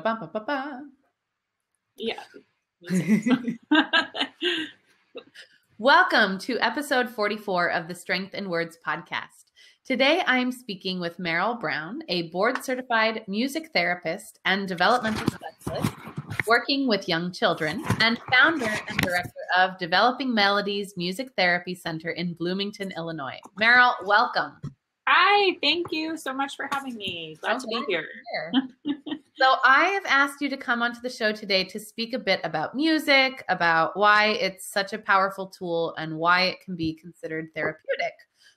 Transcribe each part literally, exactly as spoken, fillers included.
Ba-ba-ba-ba. Yeah. Welcome to episode forty-four of the Strength in Words podcast. Today I am speaking with Meryl Brown, a board-certified music therapist and developmental specialist working with young children and founder and director of Developing Melodies Music Therapy Center in Bloomington, Illinois. Meryl, welcome. Hi, thank you so much for having me. Glad so to be here. here. So I have asked you to come onto the show today to speak a bit about music, about why it's such a powerful tool and why it can be considered therapeutic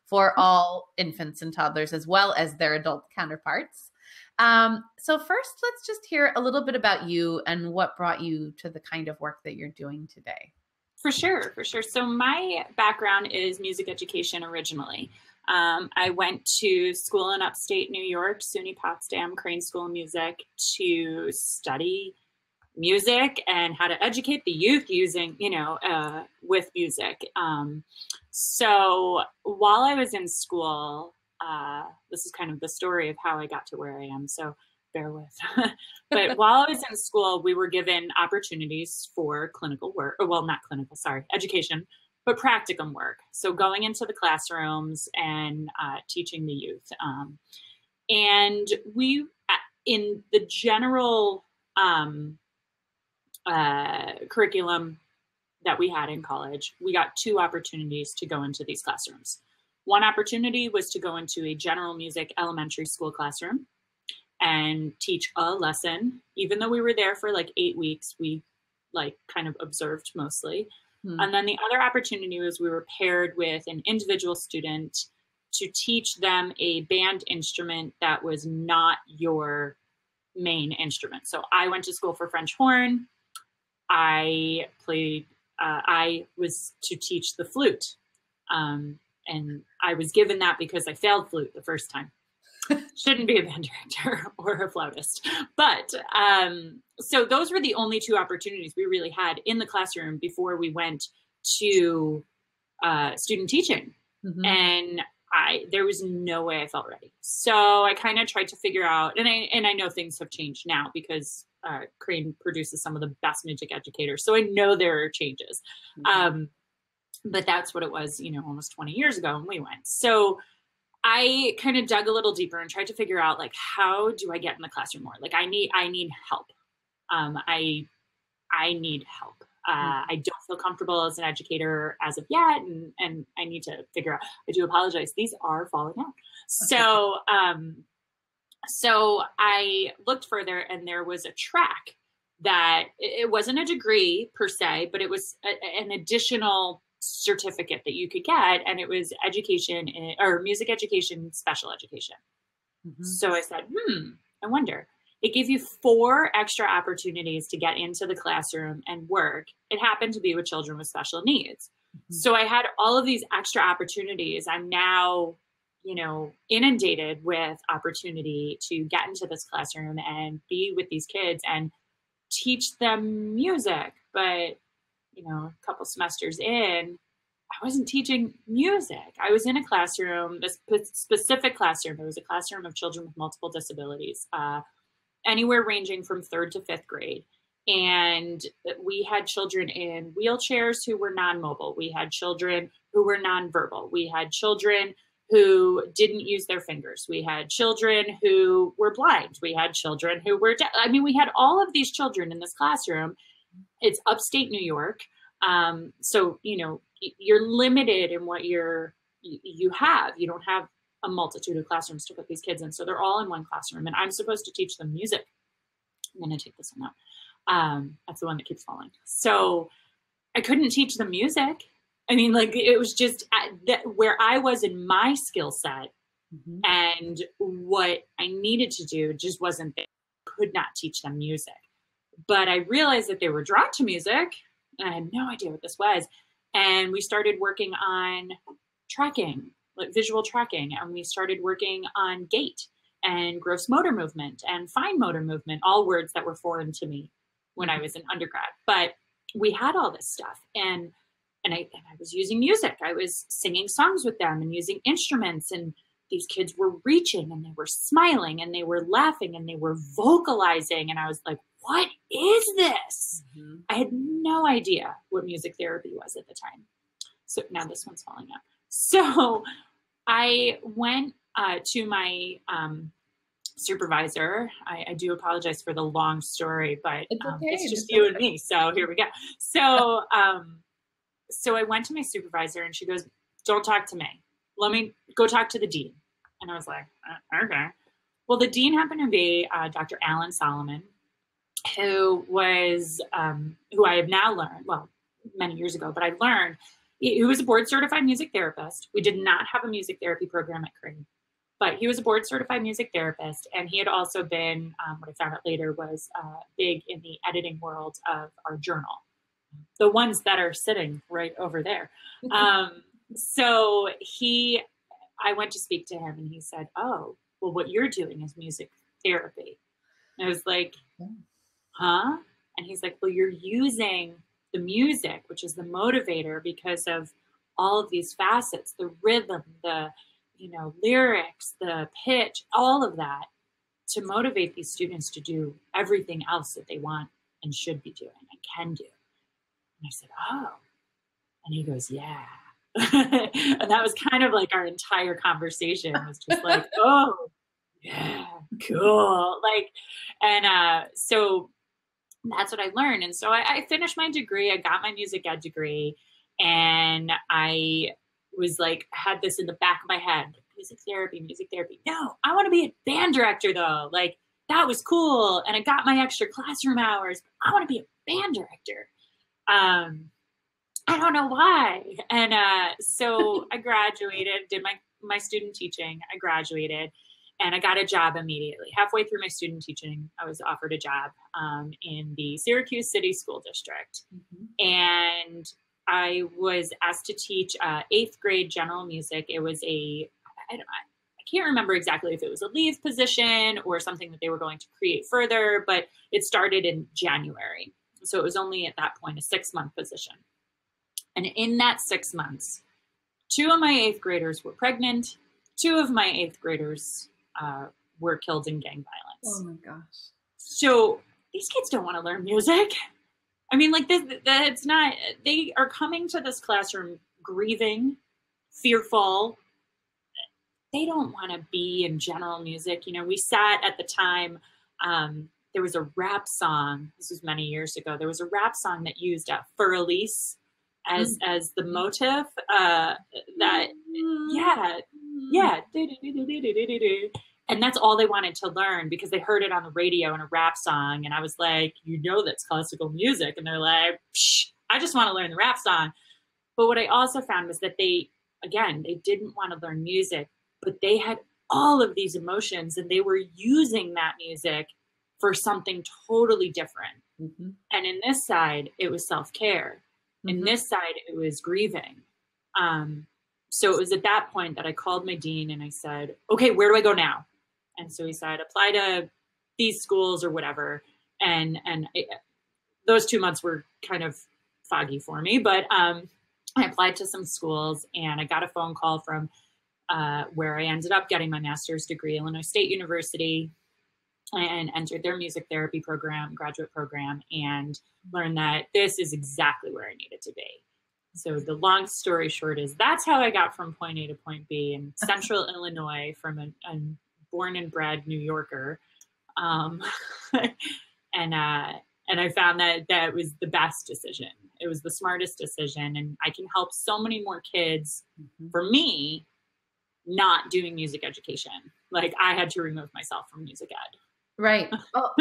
for all infants and toddlers as well as their adult counterparts. Um, so first, let's just hear a little bit about you and what brought you to the kind of work that you're doing today. For sure, for sure. So my background is music education originally. Um, I went to school in upstate New York, SUNY Potsdam, Crane School of Music, to study music and how to educate the youth using, you know, uh, with music. Um, so while I was in school, uh, this is kind of the story of how I got to where I am, so bear with. But while I was in school, we were given opportunities for clinical work, or well, not clinical, sorry, education. But practicum work, so going into the classrooms and uh, teaching the youth. Um, and we, in the general um, uh, curriculum that we had in college, we got two opportunities to go into these classrooms. One opportunity was to go into a general music elementary school classroom and teach a lesson. Even though we were there for like eight weeks, we like kind of observed mostly. And then the other opportunity was we were paired with an individual student to teach them a band instrument that was not your main instrument. So I went to school for French horn. I played, uh, I was to teach the flute. Um, and I was given that because I failed flute the first time. Shouldn't be a band director or a flautist. But um, so those were the only two opportunities we really had in the classroom before we went to uh, student teaching. Mm-hmm. And I there was no way I felt ready. So I kind of tried to figure out, and I, and I know things have changed now because uh, Crane produces some of the best music educators. So I know there are changes. Mm-hmm. Um, but that's what it was, you know, almost twenty years ago when we went. So I kind of dug a little deeper and tried to figure out, like, how do I get in the classroom more? Like, I need, I need help. Um, I, I need help. Uh, mm-hmm. I don't feel comfortable as an educator as of yet, and and I need to figure out. I do apologize; these are falling out. Okay. So, um, so I looked further, and there was a track that it wasn't a degree per se, but it was a, an additional certificate that you could get, and it was education in, or music education, special education. Mm-hmm. So I said, hmm, I wonder. It gave you four extra opportunities to get into the classroom and work. It happened to be with children with special needs. Mm-hmm. So I had all of these extra opportunities. I'm now, you know, inundated with opportunity to get into this classroom and be with these kids and teach them music. But you know, a couple semesters in, I wasn't teaching music. I was in a classroom, this specific classroom. It was a classroom of children with multiple disabilities, uh, anywhere ranging from third to fifth grade. And we had children in wheelchairs who were non-mobile. We had children who were non-verbal. We had children who didn't use their fingers. We had children who were blind. We had children who were, I mean, we had all of these children in this classroom. It's upstate New York. Um, so, you know, you're limited in what you're, you have. You don't have a multitude of classrooms to put these kids in. So they're all in one classroom, and I'm supposed to teach them music. I'm going to take this one out. Um, that's the one that keeps falling. So I couldn't teach them music. I mean, like, it was just at that, where I was in my skill set, mm-hmm. and what I needed to do just wasn't there. I could not teach them music. But I realized that they were drawn to music, and I had no idea what this was. And we started working on tracking, like visual tracking, and we started working on gait and gross motor movement and fine motor movement, all words that were foreign to me when I was an undergrad. But we had all this stuff, and and I, and I was using music. I was singing songs with them and using instruments and these kids were reaching and they were smiling and they were laughing and they were vocalizing. And I was like, what is this? Mm-hmm. I had no idea what music therapy was at the time. So now this one's falling out. So I went uh, to my um, supervisor. I, I do apologize for the long story, but it's, um, okay. it's just it's you okay. and me. So here we go. So, um, so I went to my supervisor and she goes, don't talk to me. Let me go talk to the dean. And I was like, uh, okay. Well, the dean happened to be uh, Doctor Alan Solomon, who was, um, who I have now learned, well, many years ago, but I learned, he was a board certified music therapist. We did not have a music therapy program at Crane, but he was a board certified music therapist. And he had also been, um, what I found out later, was uh, big in the editing world of our journal, the ones that are sitting right over there. Um, so he, I went to speak to him and he said, oh, well, what you're doing is music therapy. And I was like, huh? And he's like, well, you're using the music, which is the motivator because of all of these facets, the rhythm, the, you know, lyrics, the pitch, all of that to motivate these students to do everything else that they want and should be doing and can do. And I said, oh, and he goes, yeah. And that was kind of like our entire conversation. It was just like, oh, yeah, cool. Like, and uh, so that's what I learned. And so I, I finished my degree. I got my music ed degree and I was like, had this in the back of my head, like, music therapy, music therapy. No, I want to be a band director though. Like that was cool. And I got my extra classroom hours. I want to be a band director. Um, I don't know why. And uh, so I graduated, did my, my student teaching. I graduated and I got a job immediately. Halfway through my student teaching, I was offered a job um, in the Syracuse City School District. Mm-hmm. And I was asked to teach uh, eighth grade general music. It was a, I, don't, I can't remember exactly if it was a leave position or something that they were going to create further, but it started in January. So it was only at that point a six month position. And in that six months, two of my eighth graders were pregnant. Two of my eighth graders uh, were killed in gang violence. Oh my gosh. So these kids don't want to learn music. I mean, like this, that's not, they are coming to this classroom grieving, fearful. They don't want to be in general music. You know, we sat at the time, um, there was a rap song. This was many years ago. There was a rap song that used uh, Für Elise as, mm-hmm. as the motif, uh, that, yeah, yeah. And that's all they wanted to learn because they heard it on the radio in a rap song. And I was like, you know, that's classical music. And they're like, psh, I just want to learn the rap song. But what I also found was that they, again, they didn't want to learn music, but they had all of these emotions and they were using that music for something totally different. Mm-hmm. And in this side, it was self-care. Mm-hmm. In this side, it was grieving. Um, so it was at that point that I called my dean and I said, okay, where do I go now? And so he said, apply to these schools or whatever. And and it, those two months were kind of foggy for me, but um, I applied to some schools and I got a phone call from uh, where I ended up getting my master's degree, Illinois State University, and entered their music therapy program, graduate program, and learned that this is exactly where I needed to be. So the long story short is that's how I got from point A to point B in central Illinois from a, a born and bred New Yorker. Um, and uh, and I found that that was the best decision. It was the smartest decision. And I can help so many more kids mm-hmm. for me not doing music education. Like I had to remove myself from music ed. Right. Oh,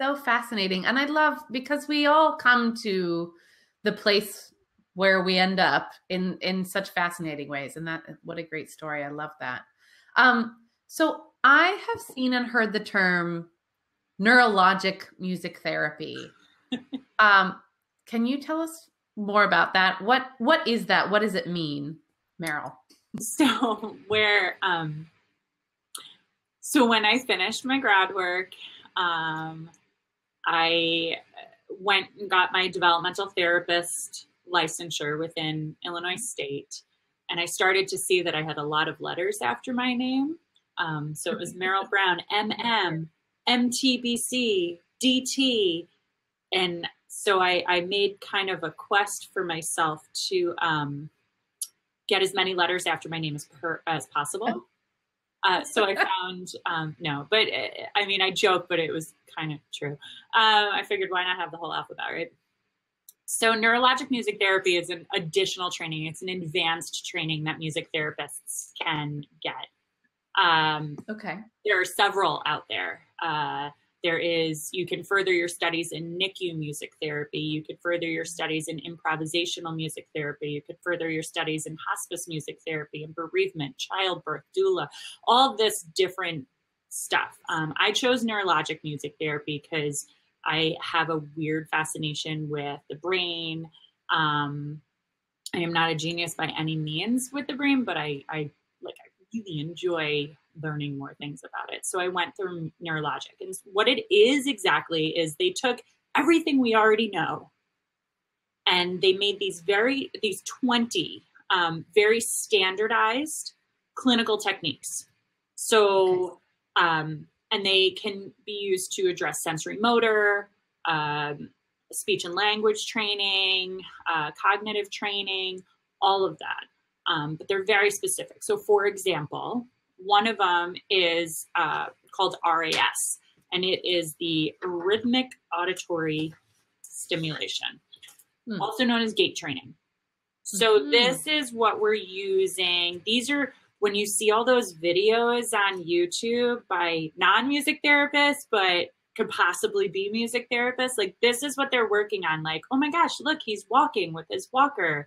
so fascinating. And I love, because we all come to the place where we end up in, in such fascinating ways. And that, what a great story. I love that. Um, so I have seen and heard the term neurologic music therapy. um, can you tell us more about that? What, what is that? What does it mean, Meryl? So where, um, So when I finished my grad work, um, I went and got my developmental therapist licensure within Illinois State. And I started to see that I had a lot of letters after my name. Um, so it was Meryl Brown, M M, M T B C, D T. And so I, I made kind of a quest for myself to um, get as many letters after my name as, per, as possible. Uh, so I found, um, no, but it, I mean, I joke, but it was kind of true. Uh, I figured why not have the whole alphabet, right? So neurologic music therapy is an additional training. It's an advanced training that music therapists can get. Um, okay. There are several out there. Uh, there is, you can further your studies in N I C U music therapy. You could further your studies in improvisational music therapy. You could further your studies in hospice music therapy and bereavement, childbirth, doula, all this different stuff. Um, I chose neurologic music therapy because I have a weird fascination with the brain. Um, I am not a genius by any means with the brain, but I, I like, I really enjoy learning more things about it. So I went through neurologic, and what it is exactly is they took everything we already know and they made these very, these twenty um, very standardized clinical techniques. So, okay. um, And they can be used to address sensory motor, um, speech and language training, uh, cognitive training, all of that. Um, but they're very specific. So for example, one of them is uh, called R A S, and it is the rhythmic auditory stimulation, mm. also known as gait training. So mm. this is what we're using. These are, when you see all those videos on YouTube by non-music therapists, but could possibly be music therapists, like this is what they're working on. Like, oh my gosh, look, he's walking with his walker.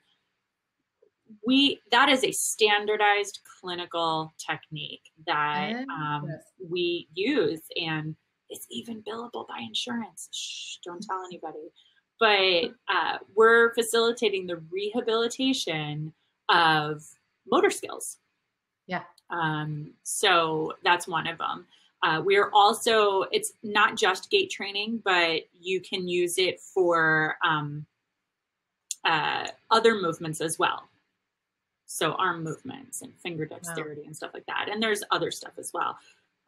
We, that is a standardized clinical technique that um, we use, and it's even billable by insurance. Shh, don't tell anybody. But uh, we're facilitating the rehabilitation of motor skills. Yeah. Um, so that's one of them. Uh, we are also, it's not just gait training, but you can use it for um, uh, other movements as well. So arm movements and finger dexterity wow. and stuff like that. And there's other stuff as well.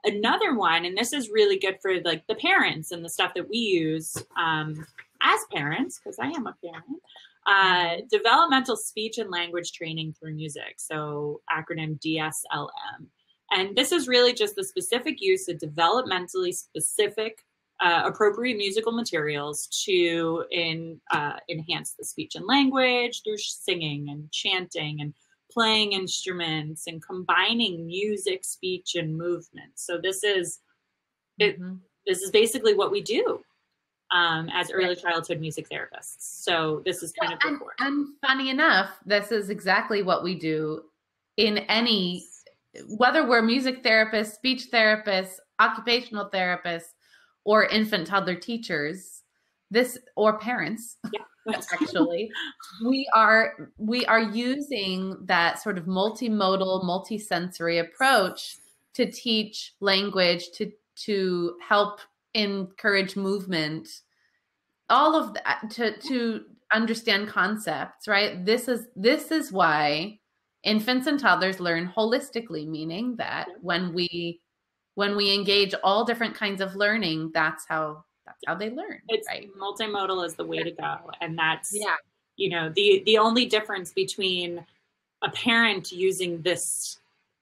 Another one, and this is really good for like the parents and the stuff that we use um, as parents, because I am a parent. Uh, developmental speech and language training through music, so acronym D S L M. And this is really just the specific use of developmentally specific uh, appropriate musical materials to in, uh, enhance the speech and language through singing and chanting and playing instruments and combining music, speech, and movement. So this is, mm-hmm. it, this is basically what we do. Um, as early childhood music therapists. So this is kind well, of and, and funny enough, this is exactly what we do in any, whether we're music therapists, speech therapists, occupational therapists, or infant toddler teachers, this or parents, yeah. actually, we are, we are using that sort of multimodal, multisensory approach to teach language, to, to help encourage movement, all of that, to to understand concepts, right? This is this is why infants and toddlers learn holistically, meaning that when we when we engage all different kinds of learning, that's how that's how they learn. It's right? Multimodal is the way yeah. to go, and that's yeah. you know the the only difference between a parent using this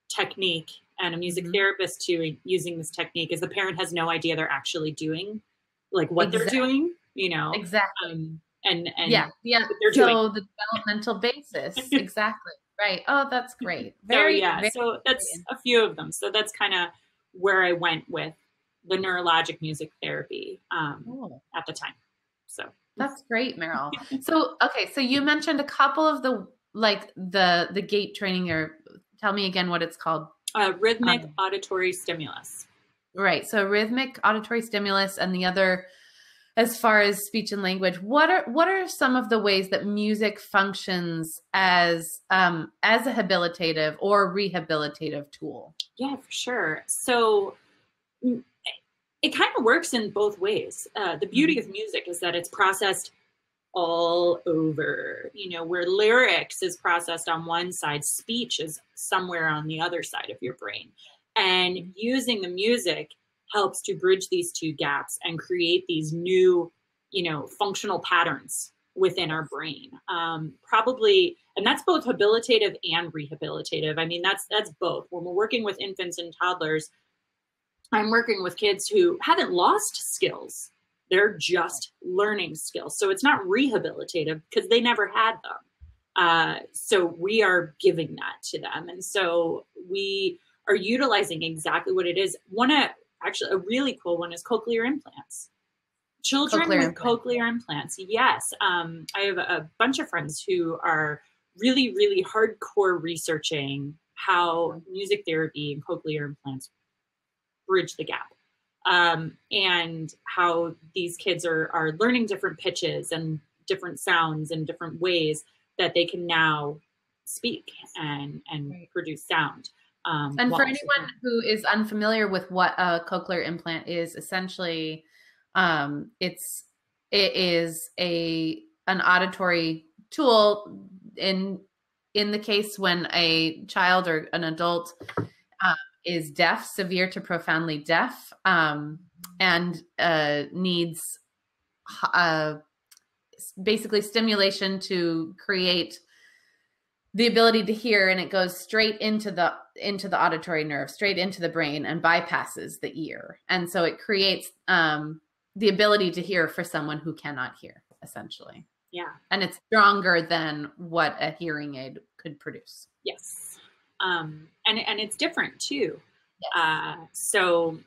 technique and a music mm-hmm. therapist too using this technique is the parent has no idea they're actually doing like what exactly. they're doing, you know, exactly. Um, and, and yeah, yeah. They're so doing. The developmental basis. Exactly. Right. Oh, that's great. Very, so, yeah. Very so that's a few of them. So that's kind of where I went with the neurologic music therapy um, oh. at the time. So that's great, Meryl. So, okay. So you mentioned a couple of the, like the, the gait training, or tell me again what it's called. Uh, rhythmic um, auditory stimulus. Right. So rhythmic auditory stimulus, and the other, as far as speech and language, what are, what are some of the ways that music functions as, um, as a habilitative or rehabilitative tool? Yeah, for sure. So it kind of works in both ways. Uh, the beauty of music is that it's processed all over, you know, where lyrics is processed on one side, speech is somewhere on the other side of your brain. And using the music helps to bridge these two gaps and create these new, you know, functional patterns within our brain. Um, probably, and that's both habilitative and rehabilitative. I mean, that's that's both. When we're working with infants and toddlers, I'm working with kids who haven't lost skills. They're just learning skills. So it's not rehabilitative because they never had them. Uh, so we are giving that to them. And so we are utilizing exactly what it is. One, uh, actually a really cool one is cochlear implants. Children cochlear with implant. cochlear implants. Yes. Um, I have a bunch of friends who are really, really hardcore researching how music therapy and cochlear implants bridge the gap. Um, and how these kids are, are learning different pitches and different sounds and different ways that they can now speak and, and right. produce sound. Um, and for anyone who is unfamiliar with what a cochlear implant is, essentially, um, it's, it is a, an auditory tool in, in the case when a child or an adult, um, is deaf, severe to profoundly deaf, um, and uh, needs uh, basically stimulation to create the ability to hear, and it goes straight into the into the auditory nerve, straight into the brain, and bypasses the ear, and so it creates um, the ability to hear for someone who cannot hear, essentially. Yeah, and it's stronger than what a hearing aid could produce. Yes. Um, and, and it's different too. Uh, so,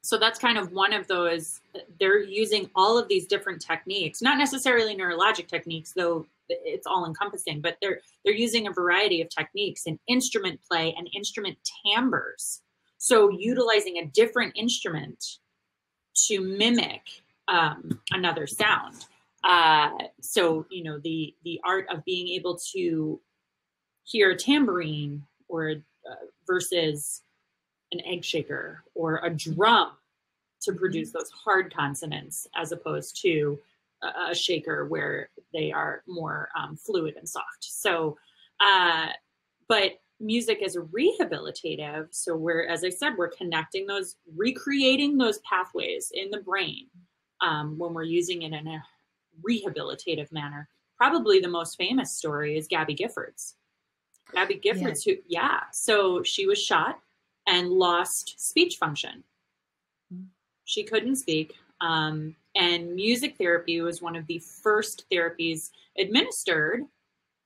so that's kind of one of those, they're using all of these different techniques, not necessarily neurologic techniques, though it's all encompassing, but they're, they're using a variety of techniques in instrument play and instrument timbres. So utilizing a different instrument to mimic, um, another sound. Uh, so, you know, the, the art of being able to hear a tambourine or uh, versus an egg shaker or a drum to produce those hard consonants, as opposed to a, a shaker where they are more um, fluid and soft. So, uh, but music is rehabilitative. So we're, as I said, we're connecting those, recreating those pathways in the brain um, when we're using it in a rehabilitative manner. Probably the most famous story is Gabby Giffords. Gabby Giffords, yeah. who, yeah, so she was shot and lost speech function. She couldn't speak. Um, and music therapy was one of the first therapies administered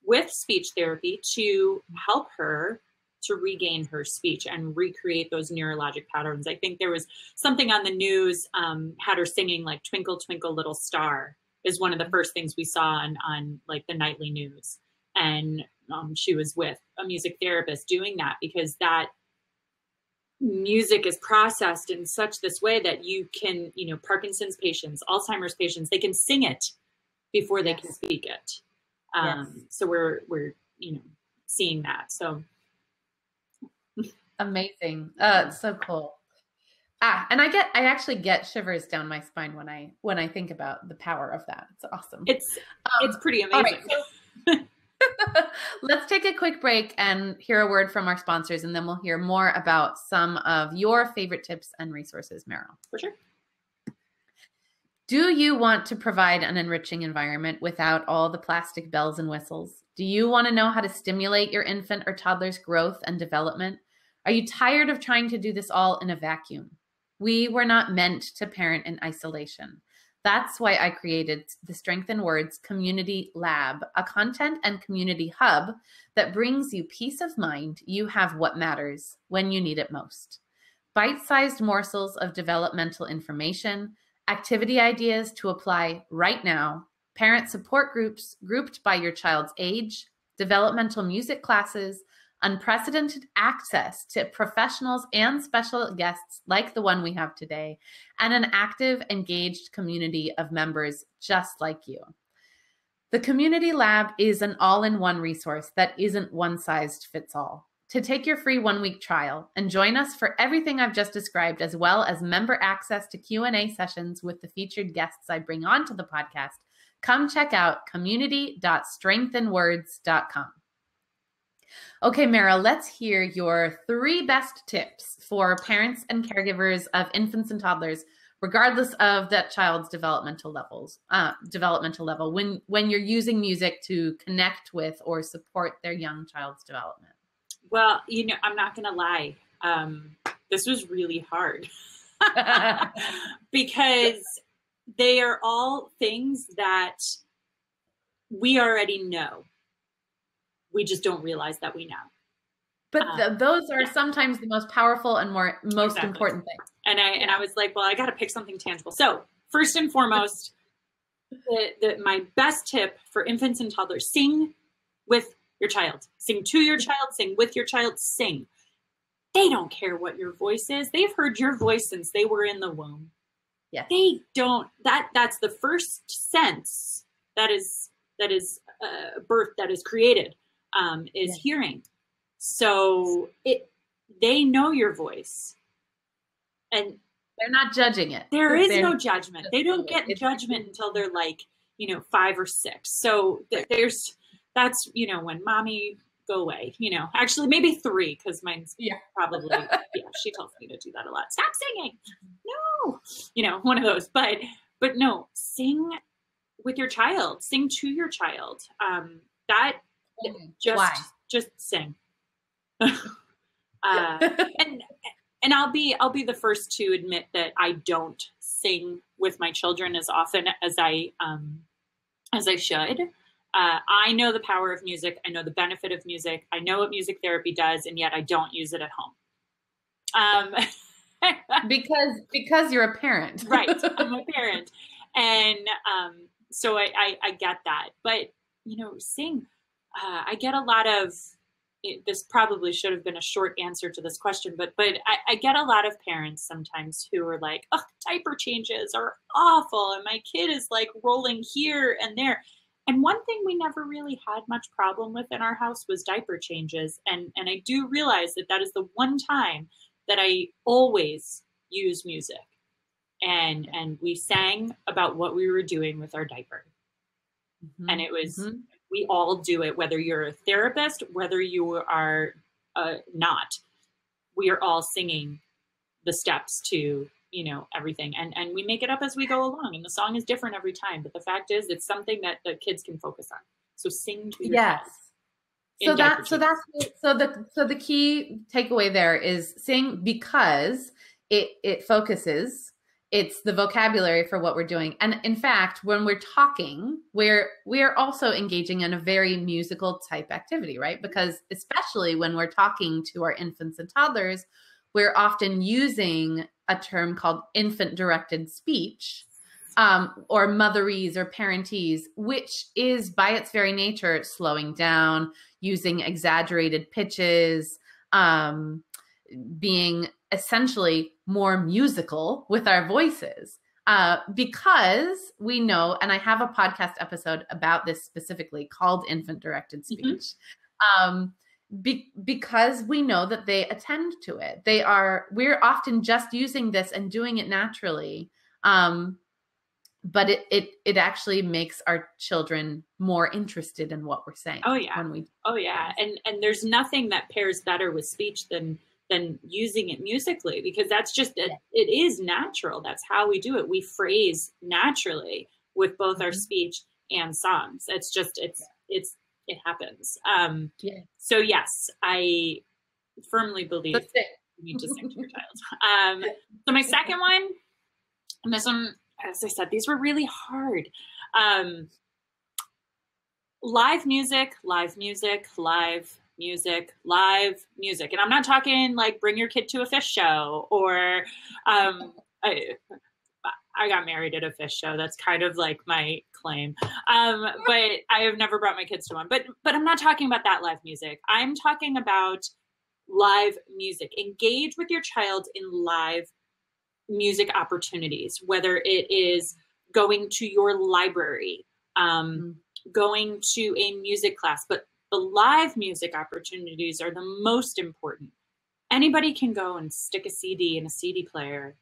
with speech therapy to help her to regain her speech and recreate those neurologic patterns. I think there was something on the news, um, had her singing like Twinkle, Twinkle, Little Star is one of the first things we saw on, on like the nightly news. And Um, she was with a music therapist doing that, because that music is processed in such this way that you can, you know, Parkinson's patients, Alzheimer's patients, they can sing it before they yes. can speak it. Um, yes. So we're, we're, you know, seeing that. So amazing. Uh, it's so cool. Ah, and I get, I actually get shivers down my spine when I, when I think about the power of that. It's awesome. It's, um, it's pretty amazing. Let's take a quick break and hear a word from our sponsors, and then we'll hear more about some of your favorite tips and resources, Meryl. For sure. Do you want to provide an enriching environment without all the plastic bells and whistles? Do you want to know how to stimulate your infant or toddler's growth and development? Are you tired of trying to do this all in a vacuum? We were not meant to parent in isolation. That's why I created the Strength in Words Community Lab, a content and community hub that brings you peace of mind. You have what matters when you need it most. Bite-sized morsels of developmental information, activity ideas to apply right now, parent support groups grouped by your child's age, developmental music classes, unprecedented access to professionals and special guests like the one we have today, and an active, engaged community of members just like you. The Community Lab is an all-in-one resource that isn't one size fits all. to take your free one-week trial and join us for everything I've just described, as well as member access to Q and A sessions with the featured guests I bring onto the podcast, come check out community dot strength in words dot com. Okay, Meryl, let's hear your three best tips for parents and caregivers of infants and toddlers, regardless of that child's developmental levels, uh, developmental level, when, when you're using music to connect with or support their young child's development. Well, you know, I'm not going to lie. Um, this was really hard because they are all things that we already know. We just don't realize that we know. But th um, those are yeah. sometimes the most powerful and more most exactly. important things. And I and I was like, well, I got to pick something tangible. So first and foremost, the, the, my best tip for infants and toddlers: sing with your child, sing to your child, sing with your child, sing. They don't care what your voice is. They've heard your voice since they were in the womb. Yeah, they don't. That that's the first sense that is that is uh, birth that is created. Um, is yeah. hearing. So it, they know your voice and they're not judging it. There is no judgment. They don't get judgment until they're like, you know, five or six. So th there's, that's, you know, when mommy go away, you know, actually maybe three, cause mine's yeah. probably, yeah, she tells me to do that a lot. Stop singing. No, you know, one of those, but, but no, sing with your child, sing to your child. Um, that, Just, Why? just sing. uh, and and I'll be I'll be the first to admit that I don't sing with my children as often as I um, as I should. Uh, I know the power of music. I know the benefit of music. I know what music therapy does, and yet I don't use it at home. Um, because because you're a parent, right? I'm a parent, and um, so I, I I get that. But you know, sing. Uh, I get a lot of, this probably should have been a short answer to this question, but but I, I get a lot of parents sometimes who are like, oh, diaper changes are awful and my kid is like rolling here and there. And one thing we never really had much problem with in our house was diaper changes. And, and I do realize that that is the one time that I always use music. And, and we sang about what we were doing with our diaper. Mm-hmm. And it was... Mm-hmm. We all do it, whether you're a therapist, whether you are uh, not. We are all singing the steps to, you know, everything. And, and we make it up as we go along. And the song is different every time. But the fact is, it's something that the kids can focus on. So sing to your yes. kids. So that, so that's so the so the key takeaway there is sing because it it focuses. It's the vocabulary for what we're doing. And in fact, when we're talking, we're, we're also engaging in a very musical type activity, right? Because especially when we're talking to our infants and toddlers, we're often using a term called infant directed speech um, or motherese or parentese, which is by its very nature, slowing down, using exaggerated pitches, um, being essentially more musical with our voices uh, because we know, and I have a podcast episode about this specifically called Infant Directed Speech, mm-hmm. um, be because we know that they attend to it. They are, we're often just using this and doing it naturally, um, but it, it, it actually makes our children more interested in what we're saying. Oh yeah. When we oh yeah. And, and there's nothing that pairs better with speech than than using it musically, because that's just, it, it is natural. That's how we do it. We phrase naturally with both mm-hmm. our speech and songs. It's just, it's, yeah. it's, it happens. Um, yeah. So yes, I firmly believe you need to sing to your child. Um, so my second one, and this one, as I said, these were really hard. Um, live music, live music, live music, live music. And I'm not talking like bring your kid to a fish show or um, I, I got married at a fish show. That's kind of like my claim. Um, but I have never brought my kids to one, but, but I'm not talking about that live music. I'm talking about live music. Engage with your child in live music opportunities, whether it is going to your library, um, going to a music class, but The live music opportunities are the most important. Anybody can go and stick a C D in a C D player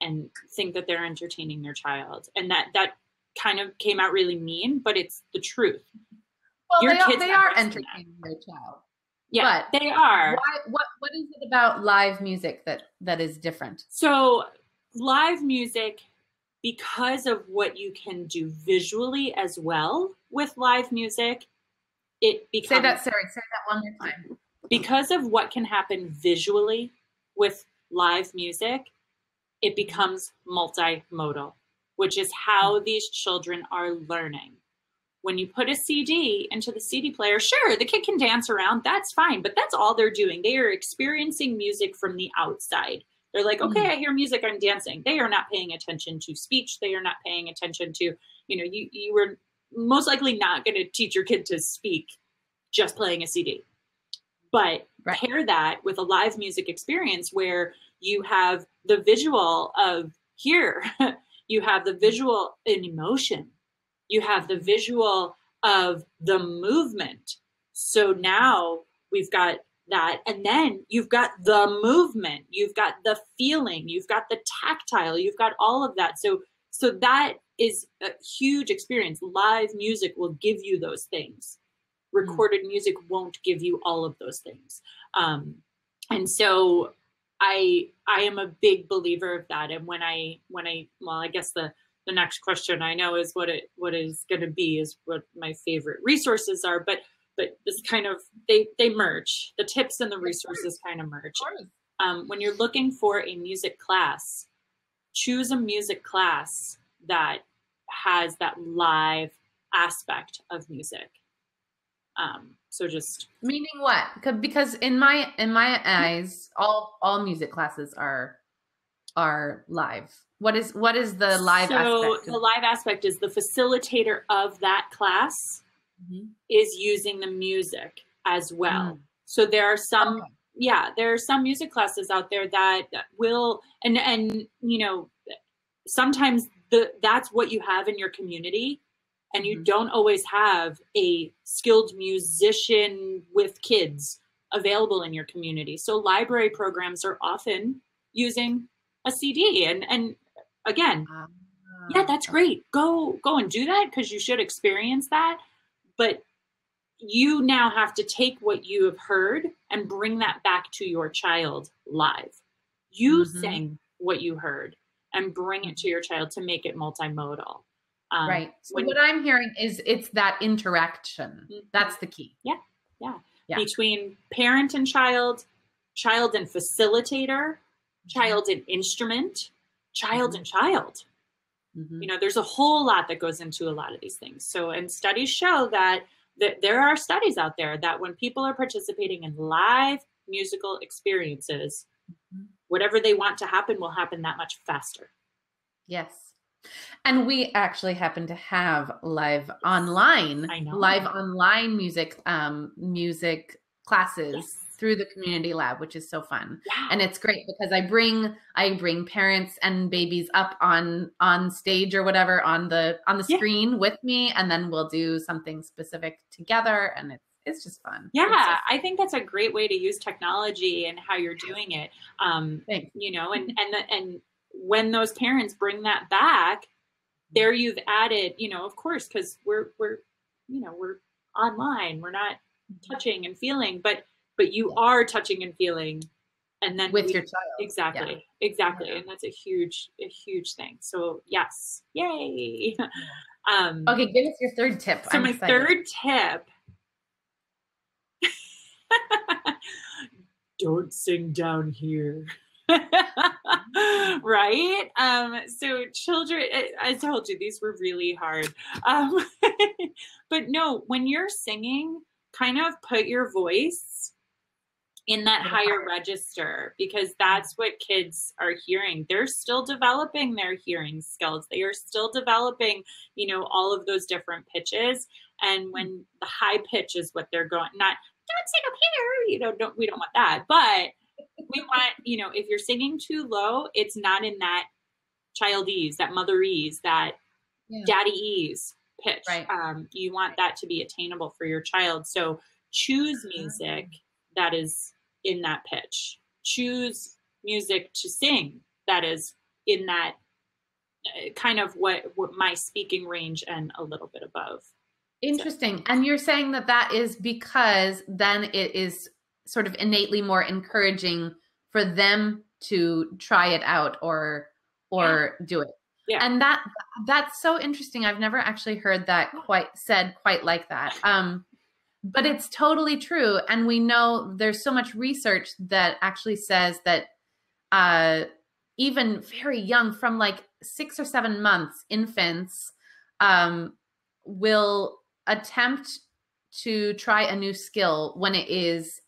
and think that they're entertaining their child. And that, that kind of came out really mean, but it's the truth. Well, Your they kids are, they are entertaining that. their child. Yeah, but they are. Why, what, what is it about live music that, that is different? So live music, because of what you can do visually as well with live music, it becomes— Say that, sorry, say that one more time. Because of what can happen visually with live music, it becomes multimodal, which is how these children are learning. When you put a C D into the C D player, sure, the kid can dance around, that's fine, but that's all they're doing. They are experiencing music from the outside. They're like, okay, I hear music, I'm dancing. They are not paying attention to speech. They are not paying attention to, you know, you, you were most likely not going to teach your kid to speak just playing a C D. But right. pair that with a live music experience where you have the visual of here, you have the visual in emotion, you have the visual of the movement. So now we've got that. And then you've got the movement, you've got the feeling, you've got the tactile, you've got all of that. So, so that is a huge experience. Live music will give you those things. Recorded music won't give you all of those things. Um, and so I, I am a big believer of that. And when I, when I, well, I guess the, the next question I know is what it, what is going to be is what my favorite resources are, but, but this kind of, they, they merge, the tips and the resources kind of merge. Um, when you're looking for a music class, choose a music class that has that live aspect of music. Um, so just meaning what? Because in my in my eyes, all all music classes are are live. What is what is the live so aspect? So the live aspect is the facilitator of that class mm-hmm. is using the music as well. Mm. So there are some okay. yeah there are some music classes out there that will and and you know sometimes the that's what you have in your community. And you don't always have a skilled musician with kids available in your community. So library programs are often using a C D. And, and again, yeah, that's great. Go, go and do that because you should experience that. But you now have to take what you have heard and bring that back to your child live. You mm-hmm. sing what you heard and bring it to your child to make it multimodal. Um, right. So when, what I'm hearing is it's that interaction. Mm-hmm. That's the key. Yeah, yeah. Yeah. Between parent and child, child and facilitator, child and instrument, child mm-hmm. and child. Mm-hmm. You know, there's a whole lot that goes into a lot of these things. So, and studies show that, that there are studies out there that when people are participating in live musical experiences, mm-hmm. whatever they want to happen will happen that much faster. Yes. And we actually happen to have live online, live online music, um, music classes yes. through the community lab, which is so fun. Yeah. And it's great because I bring, I bring parents and babies up on, on stage or whatever, on the, on the yeah. screen with me, and then we'll do something specific together. And it's, it's just fun. Yeah. Just fun. I think that's a great way to use technology and how you're doing it. Um, Thanks. You know, and, and, the, and, when those parents bring that back, there you've added, you know, of course, because we're, we're, you know, we're online, we're not touching and feeling, but, but you yeah. are touching and feeling. And then with we, your child. Exactly. Yeah. Exactly. Yeah. And that's a huge, a huge thing. So yes. Yay. Um, okay. Give us your third tip. So I'm my excited. third tip, don't sing down here. Right? Um, so children, I, I told you, these were really hard. Um, but no, when you're singing, kind of put your voice in that higher register, because that's what kids are hearing. They're still developing their hearing skills. They are still developing, you know, all of those different pitches. And when the high pitch is what they're going, not, don't sing up here, you know, don't, we don't want that. But we want, you know, if you're singing too low, it's not in that childese, that motherese, that yeah. daddyese pitch. Right. Um, you want that to be attainable for your child. So choose music that is in that pitch, choose music to sing that is in that uh, kind of what, what my speaking range and a little bit above. Interesting. So. And you're saying that that is because then it is sort of innately more encouraging for them to try it out or or yeah. do it. Yeah. And that that's so interesting. I've never actually heard that quite said quite like that. Um, but it's totally true. And we know there's so much research that actually says that uh, even very young, from like six or seven months, infants um, will attempt to try a new skill when it is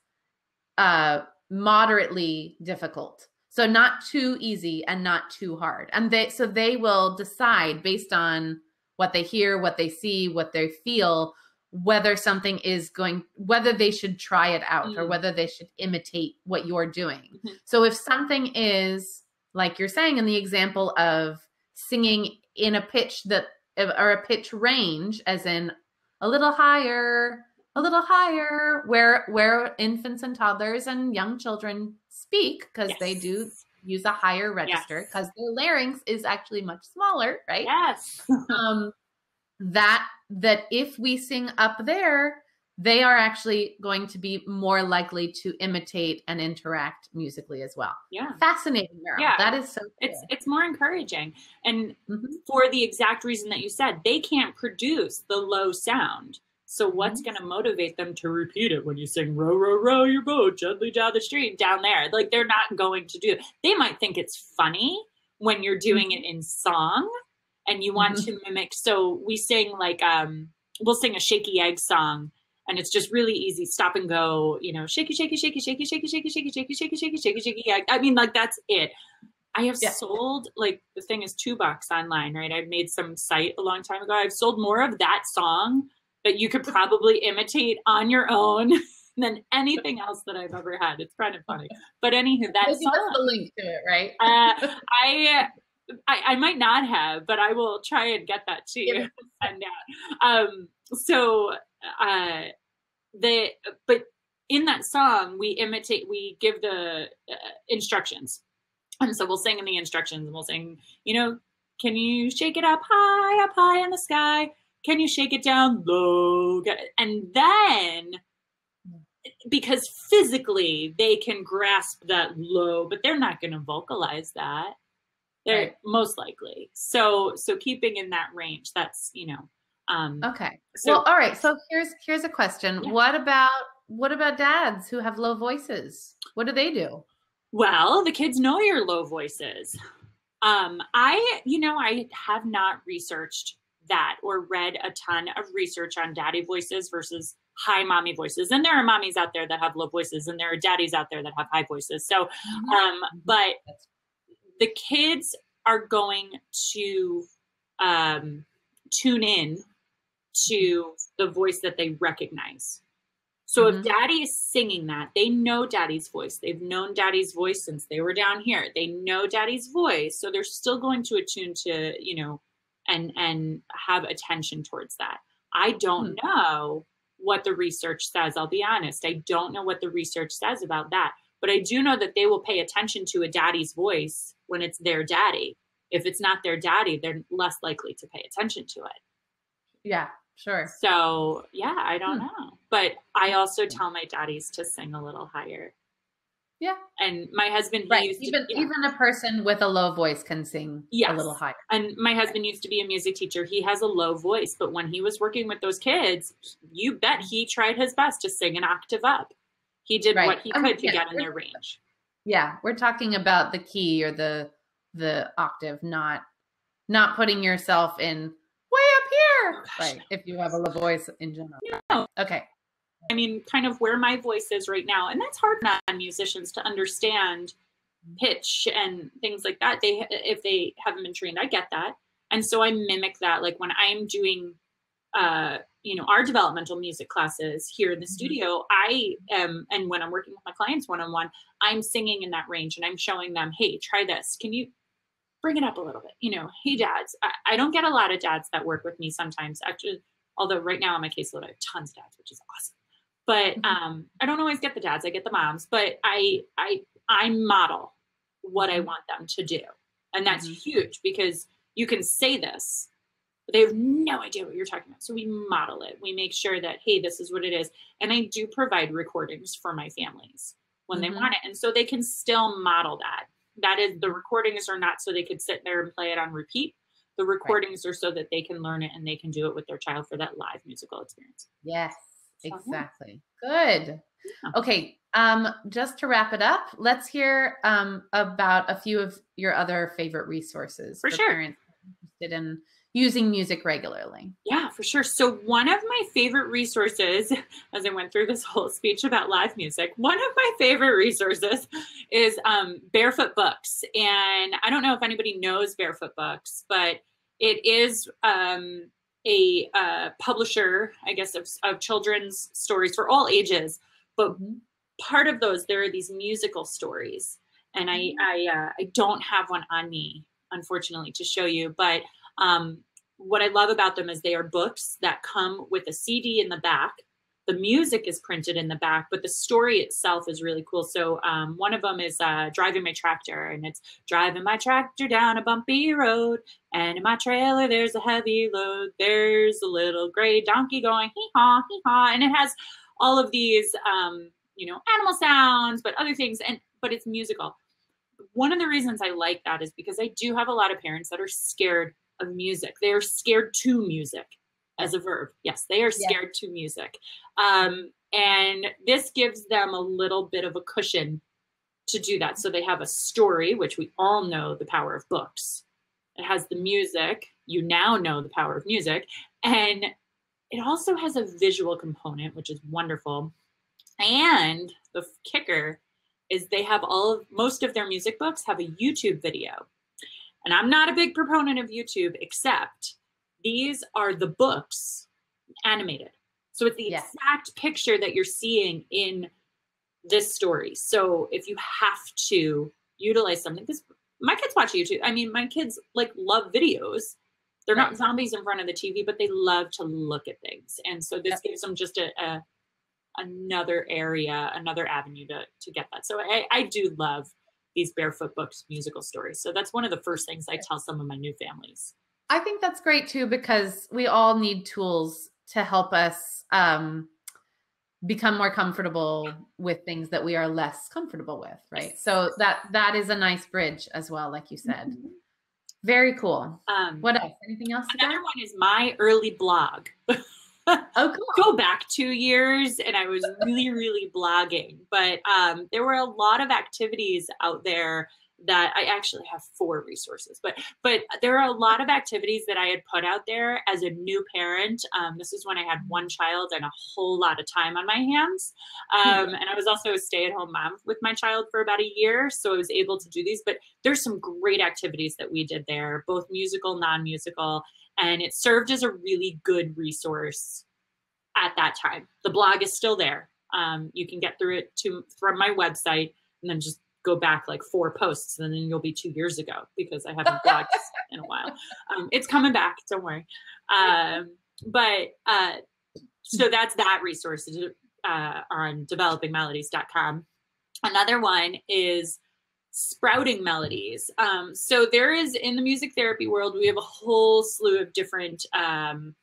uh, moderately difficult. So not too easy and not too hard. And they, so they will decide based on what they hear, what they see, what they feel, whether something is going, whether they should try it out mm-hmm. or whether they should imitate what you're doing. Mm-hmm. So if something is, like you're saying in the example of singing in a pitch that, or a pitch range, as in a little higher, a little higher, where where infants and toddlers and young children speak, because yes. they do use a higher register, because yes. their larynx is actually much smaller, right? Yes. um, that that if we sing up there, they are actually going to be more likely to imitate and interact musically as well. Yeah. Fascinating, Meryl. Yeah. That is so cool. It's, it's more encouraging. And mm-hmm. for the exact reason that you said, they can't produce the low sound. So what's going to motivate them to repeat it when you sing, row, row, row your boat, gently down the stream, down there? Like, they're not going to do it. They might think it's funny when you're doing it in song and you want mm-hmm. to mimic. So we sing like, um, we'll sing a shaky egg song, and it's just really easy. Stop and go, you know, shaky, shaky, shaky, shaky, shaky, shaky, shaky, shaky, shaky, shaky, shaky, shaky egg. I mean, like, that's it. I have yeah. sold, like, the thing is two bucks online, right? I've made some site a long time ago. I've sold more of that song that you could probably imitate on your own than anything else that I've ever had. It's kind of funny, but anywho, that's the link to it, right? uh, I, I, I might not have, but I will try and get that to you. And, uh, um, so, uh, the, but in that song, we imitate, we give the uh, instructions. And so we'll sing in the instructions, and we'll sing, you know, can you shake it up high, up high in the sky? Can you shake it down low? And then, because physically they can grasp that low, but they're not going to vocalize that. They're right. most likely. So, so keeping in that range, that's, you know, um, okay. So, well, all right. So here's, here's a question. Yeah. What about, what about dads who have low voices? What do they do? Well, the kids know your low voices. Um, I, you know, I have not researched that or read a ton of research on daddy voices versus high mommy voices. And there are mommies out there that have low voices, and there are daddies out there that have high voices. So, um, but the kids are going to um, tune in to the voice that they recognize. So mm-hmm. if daddy is singing that, they know daddy's voice. They've known daddy's voice since they were down here. They know daddy's voice. So they're still going to attune to, you know, and and have attention towards that. I don't know what the research says. I'll be honest. I don't know what the research says about that, but I do know that they will pay attention to a daddy's voice when it's their daddy. If it's not their daddy, they're less likely to pay attention to it. Yeah, sure. So yeah, I don't hmm. know. But I also tell my daddies to sing a little higher. Yeah. And my husband, right. used even, to, yeah. even a person with a low voice can sing yes. a little higher. And my husband right. used to be a music teacher. He has a low voice, but when he was working with those kids, you bet he tried his best to sing an octave up. He did right. what he could um, to yeah, get in their range. Yeah. We're talking about the key or the, the octave, not, not putting yourself in way up here. Like no. if you have a low voice in general. No. Okay. I mean, kind of where my voice is right now. And that's hard on musicians to understand pitch and things like that. They, if they haven't been trained, I get that. And so I mimic that. Like when I'm doing, uh, you know, our developmental music classes here in the mm-hmm. studio, I am, and when I'm working with my clients one-on-one, I'm singing in that range and I'm showing them, hey, try this. Can you bring it up a little bit? You know, hey, dads, I, I don't get a lot of dads that work with me sometimes. Actually, although right now on my caseload, I have tons of dads, which is awesome. But um, I don't always get the dads, I get the moms, but I, I, I model what I want them to do. And that's mm-hmm. huge, because you can say this, but they have no idea what you're talking about. So we model it. We make sure that, hey, this is what it is. And I do provide recordings for my families when mm-hmm. they want it. And so they can still model that. That is, the recordings are not so they could sit there and play it on repeat. The recordings right. are so that they can learn it and they can do it with their child for that live musical experience. Yes. Exactly. Good. Okay. Um, just to wrap it up, let's hear um, about a few of your other favorite resources for, for sure. parents interested in using music regularly. Yeah, for sure. So one of my favorite resources, as I went through this whole speech about live music, one of my favorite resources is um, Barefoot Books. And I don't know if anybody knows Barefoot Books, but it is um, a uh, publisher, I guess, of, of children's stories for all ages. But part of those, there are these musical stories. And I, I, uh, I don't have one on me, unfortunately, to show you. But um, what I love about them is they are books that come with a C D in the back. The music is printed in the back, but the story itself is really cool. So um, one of them is uh, Driving My Tractor, and it's driving my tractor down a bumpy road, and in my trailer there's a heavy load. There's a little gray donkey going hee-haw, hee-haw, and it has all of these, um, you know, animal sounds, but other things, and but it's musical. One of the reasons I like that is because I do have a lot of parents that are scared of music. They're scared to music. As a verb. Yes, they are scared yeah. to music. Um, and this gives them a little bit of a cushion to do that. So they have a story, which we all know the power of books. It has the music. You now know the power of music. And it also has a visual component, which is wonderful. And the kicker is they have all of, most of their music books have a YouTube video. And I'm not a big proponent of YouTube, except these are the books animated. So it's the yes. exact picture that you're seeing in this story. So if you have to utilize something, because my kids watch YouTube. I mean, my kids like love videos. They're right. not zombies in front of the T V, but they love to look at things. And so this yes. gives them just a, a another area, another avenue to, to get that. So I, I do love these Barefoot Books musical stories. So that's one of the first things I tell some of my new families. I think that's great too, because we all need tools to help us um, become more comfortable with things that we are less comfortable with, right? So that that is a nice bridge as well, like you said. Mm-hmm. Very cool. Um, what else? Anything else? Another about? one is my early blog. Oh, cool. Go back two years, and I was really, really blogging, but um, there were a lot of activities out there that I actually have four resources, but but there are a lot of activities that I had put out there as a new parent. Um, this is when I had one child and a whole lot of time on my hands. Um, and I was also a stay-at-home mom with my child for about a year, so I was able to do these. But there's some great activities that we did there, both musical, non-musical, and it served as a really good resource at that time. The blog is still there. Um, you can get through it to, from my website, and then just go back like four posts, and then you'll be two years ago because I haven't blogged in a while. Um, it's coming back, don't worry. Um, but uh, so that's that resource uh, on developing melodies dot com. Another one is Sprouting Melodies. Um, so there is, in the music therapy world, we have a whole slew of different um,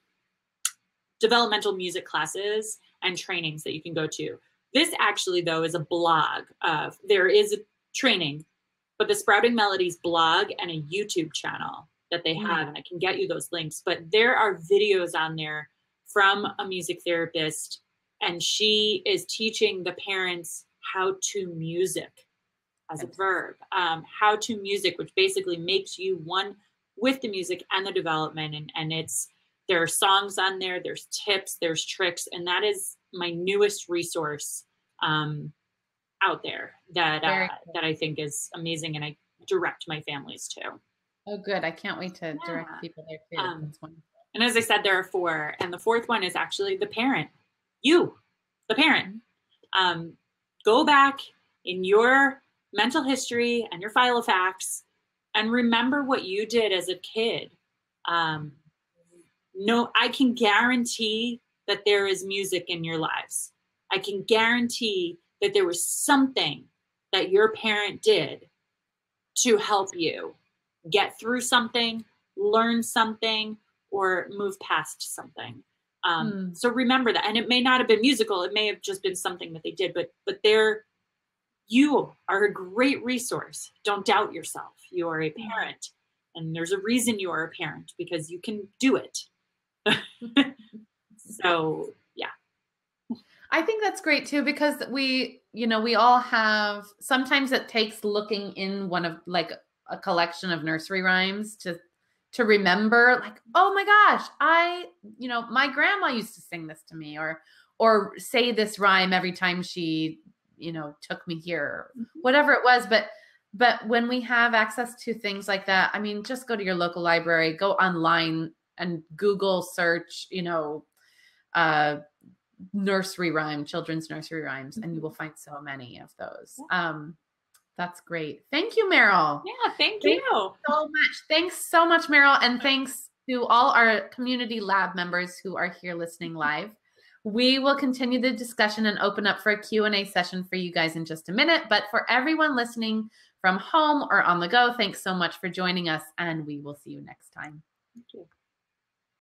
developmental music classes and trainings that you can go to. This actually, though, is a blog. Uh, there is a training, but the Sprouting Melodies blog and a YouTube channel that they have, and I can get you those links, but there are videos on there from a music therapist, and she is teaching the parents how to music as a verb, um, how to music, which basically makes you one with the music and the development, and, and it's, there are songs on there, there's tips, there's tricks, and that is my newest resource um, out there that uh, cool. that I think is amazing, and I direct my families to. Oh, good. I can't wait to yeah. direct people there too. Um, That's wonderful. And as I said, there are four, and the fourth one is actually the parent. You, the parent. Mm-hmm. Um, go back in your mental history and your file of facts and remember what you did as a kid. Um, No, I can guarantee that there is music in your lives. I can guarantee that there was something that your parent did to help you get through something, learn something, or move past something. Um, mm. So remember that. And it may not have been musical. It may have just been something that they did, but, but they're, you are a great resource. Don't doubt yourself. You are a parent, and there's a reason you are a parent, because you can do it. So, yeah. I think that's great too, because we, you know, we all have, sometimes it takes looking in one of like a collection of nursery rhymes to, to remember like, oh my gosh, I, you know, my grandma used to sing this to me, or, or say this rhyme every time she, you know, took me here, whatever it was. But, but when we have access to things like that, I mean, just go to your local library, go online and Google search, you know, uh, nursery rhyme, children's nursery rhymes, and you will find so many of those. Um, that's great. Thank you, Meryl. Yeah, thank you. Thank you so much. Thanks so much, Meryl. And thanks to all our community lab members who are here listening live. We will continue the discussion and open up for a Q and A session for you guys in just a minute. But for everyone listening from home or on the go, thanks so much for joining us, and we will see you next time. Thank you.